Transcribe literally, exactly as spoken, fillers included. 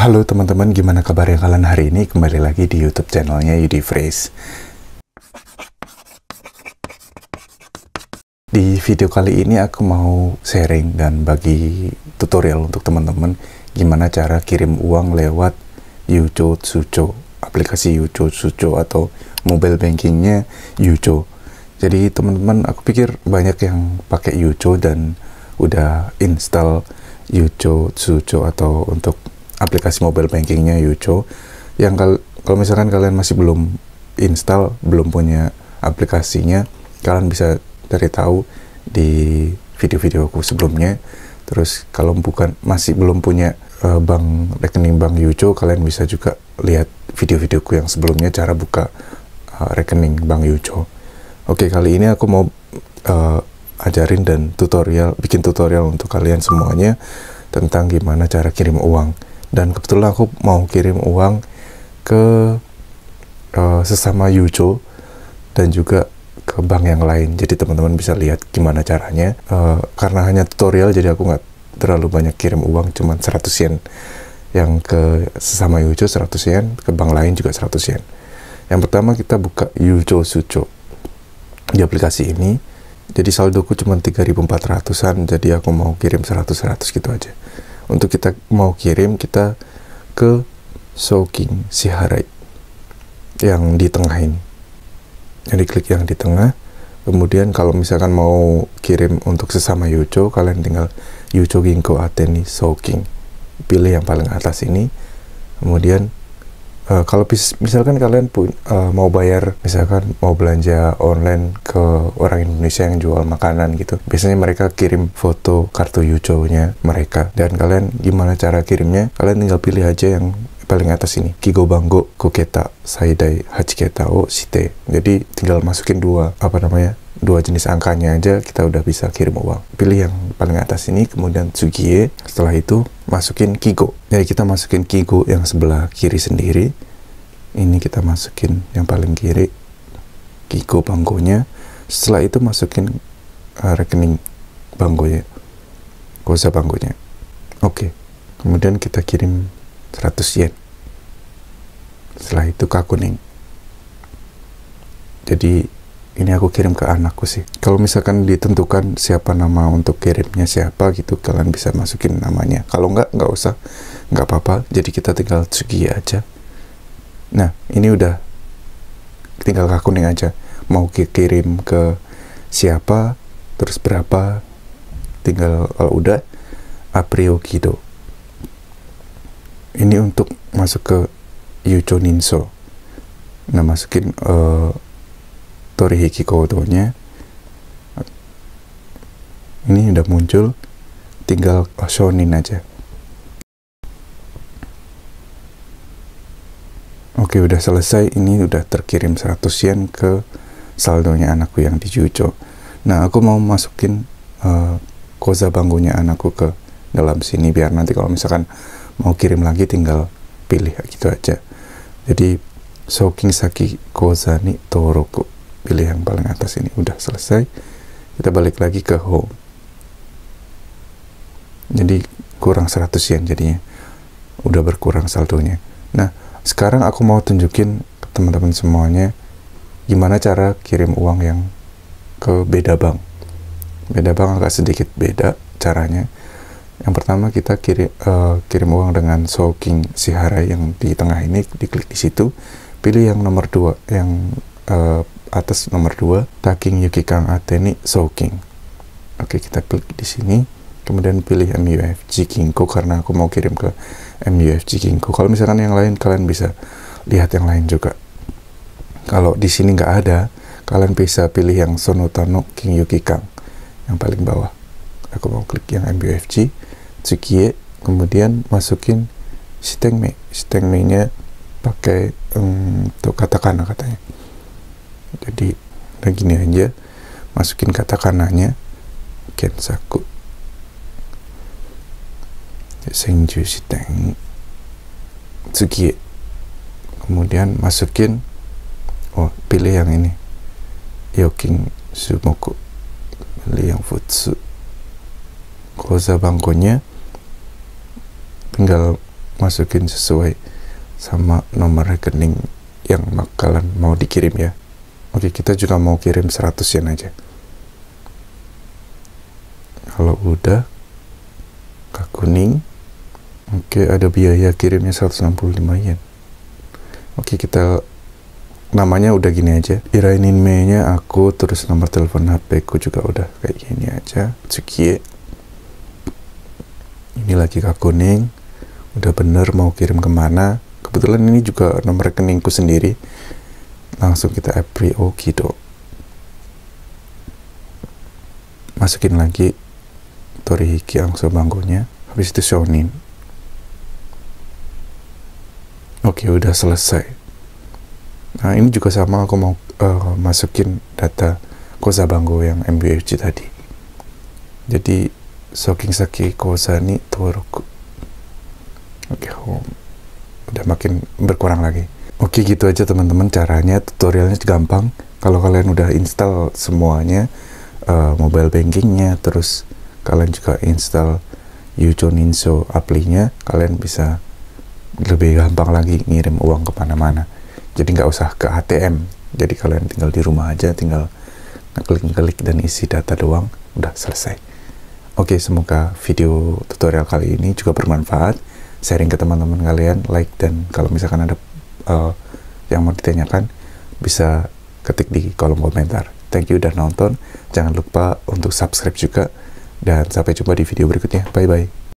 Halo teman-teman, gimana kabarnya kalian hari ini? Kembali lagi di YouTube channelnya Yudie Fraize. Di video kali ini aku mau sharing dan bagi tutorial untuk teman-teman gimana cara kirim uang lewat Yucho Tsucho, aplikasi Yucho Tsucho atau mobile bankingnya Yucho. Jadi teman-teman, aku pikir banyak yang pakai Yucho dan udah install Yucho Tsucho atau untuk aplikasi mobile bankingnya Yucho. Yang kalau kalau misalkan kalian masih belum install, belum punya aplikasinya, kalian bisa cari tahu di video-video aku sebelumnya. Terus kalau bukan masih belum punya uh, bank rekening bank Yucho, kalian bisa juga lihat video-videoku yang sebelumnya cara buka uh, rekening bank Yucho. Oke, kali ini aku mau uh, ajarin dan tutorial, bikin tutorial untuk kalian semuanya tentang gimana cara kirim uang. Dan kebetulan aku mau kirim uang ke uh, sesama Yucho dan juga ke bank yang lain. Jadi teman-teman bisa lihat gimana caranya. Uh, karena hanya tutorial, jadi aku nggak terlalu banyak kirim uang, cuman seratus yen. Yang ke sesama Yucho seratus yen, ke bank lain juga seratus yen. Yang pertama kita buka Yucho Tsucho di aplikasi ini. Jadi saldoku cuma tiga ribu empat ratusan, jadi aku mau kirim seratus seratus gitu aja. Untuk kita mau kirim, kita ke Shoking Shiharai yang di tengah ini. Jadi klik yang di tengah. Kemudian kalau misalkan mau kirim untuk sesama Yucho, kalian tinggal Yucho Ginko Ateni Shoking. Pilih yang paling atas ini. Kemudian uh, kalau misalkan kalian pun uh, mau bayar, misalkan mau belanja online ke orang Indonesia yang jual makanan gitu, biasanya mereka kirim foto kartu Yucho-nya mereka. Dan kalian gimana cara kirimnya? Kalian tinggal pilih aja yang paling atas ini, Kigobango Koketa Saidai Hachiketa o Shite. Jadi tinggal masukin dua apa namanya dua jenis angkanya aja, kita udah bisa kirim uang. Pilih yang paling atas ini, kemudian Tsugie. Setelah itu masukin Kigo. Jadi kita masukin Kigo yang sebelah kiri sendiri. Ini kita masukin yang paling kiri, Kigo Bangonya. Setelah itu masukin uh, rekening Bangonya, Kosa Bangonya. Oke, okay. Kemudian kita kirim seratus yen. Setelah itu ke kuning. Jadi ini aku kirim ke anakku sih. Kalau misalkan ditentukan siapa nama untuk kirimnya siapa gitu, kalian bisa masukin namanya. Kalau enggak, enggak usah, enggak apa-apa. Jadi kita tinggal Tsugi aja. Nah, ini udah tinggal ke kuning aja. Mau kirim ke siapa, terus berapa, tinggal kalau udah Aprio Kido. Ini untuk masuk ke Yucho Ninso. Nah, masukin uh, Torihiki Kodonya. Ini udah muncul, tinggal Shonin aja. Oke, udah selesai. Ini udah terkirim seratus yen ke saldonya anakku yang di Yucho. Nah, aku mau masukin uh, Kosa Bangonya anakku ke dalam sini, biar nanti kalau misalkan mau kirim lagi tinggal pilih gitu aja. Jadi Shoking Saki Kozani Toroku, pilih yang paling atas ini. Udah selesai, kita balik lagi ke home. Jadi kurang seratus yen jadinya, udah berkurang saldonya. Nah, sekarang aku mau tunjukin ke teman-teman semuanya gimana cara kirim uang yang ke beda bank. Beda bank agak sedikit beda caranya. Yang pertama kita kirim uh, kirim uang dengan Shoking Shiharai yang di tengah ini, diklik di situ, pilih yang nomor dua, yang uh, atas nomor dua, Taking Yukikang Ateni Shoking. Oke, kita klik di sini, kemudian pilih M U F G Ginko karena aku mau kirim ke M U F G Ginko. Kalau misalkan yang lain, kalian bisa lihat yang lain juga. Kalau di sini nggak ada, kalian bisa pilih yang Sonotano King Yukikang yang paling bawah. Aku mau klik yang M U F G Tsukie, kemudian masukin Shitengme. Shitengme-nya pakai um, tuh katakana katanya. Jadi udah gini aja, masukin katakananya Kensaku Senju Shiteng Tsukie. Kemudian masukin, oh pilih yang ini Yoking Sumoku, pilih yang Futsu Kosa Bangonya, tinggal masukin sesuai sama nomor rekening yang bakalan mau dikirim ya. Oke, kita juga mau kirim seratus yen aja. Kalau udah ke kuning, oke, ada biaya kirimnya seratus enam puluh lima yen. Oke, kita namanya udah gini aja, kirainin me-nya aku, terus nomor telepon H P ku juga udah kayak gini aja. Tsukie ini lagi ke kuning, udah bener mau kirim kemana. Kebetulan ini juga nomor rekeningku sendiri, langsung kita apply. Oke dok, masukin lagi Torihiki Angso Banggonya, habis itu Shonin. Oke, udah selesai. Nah ini juga sama, aku mau uh, masukin data Koza Banggo yang M U F G tadi. Jadi Soking Saki Koza ni Toroku. Oke, home udah makin berkurang lagi. Oke, gitu aja teman-teman caranya, tutorialnya gampang. Kalau kalian udah install semuanya, uh, mobile bankingnya, terus kalian juga install Yucho Ninso apply-nya, kalian bisa lebih gampang lagi ngirim uang kemana-mana. Jadi nggak usah ke A T M, jadi kalian tinggal di rumah aja, tinggal ngeklik-ngeklik dan isi data doang, udah selesai. Oke, semoga video tutorial kali ini juga bermanfaat. Sharing ke teman-teman kalian, like, dan kalau misalkan ada uh, yang mau ditanyakan, bisa ketik di kolom komentar. Thank you udah nonton, jangan lupa untuk subscribe juga, dan sampai jumpa di video berikutnya. Bye-bye.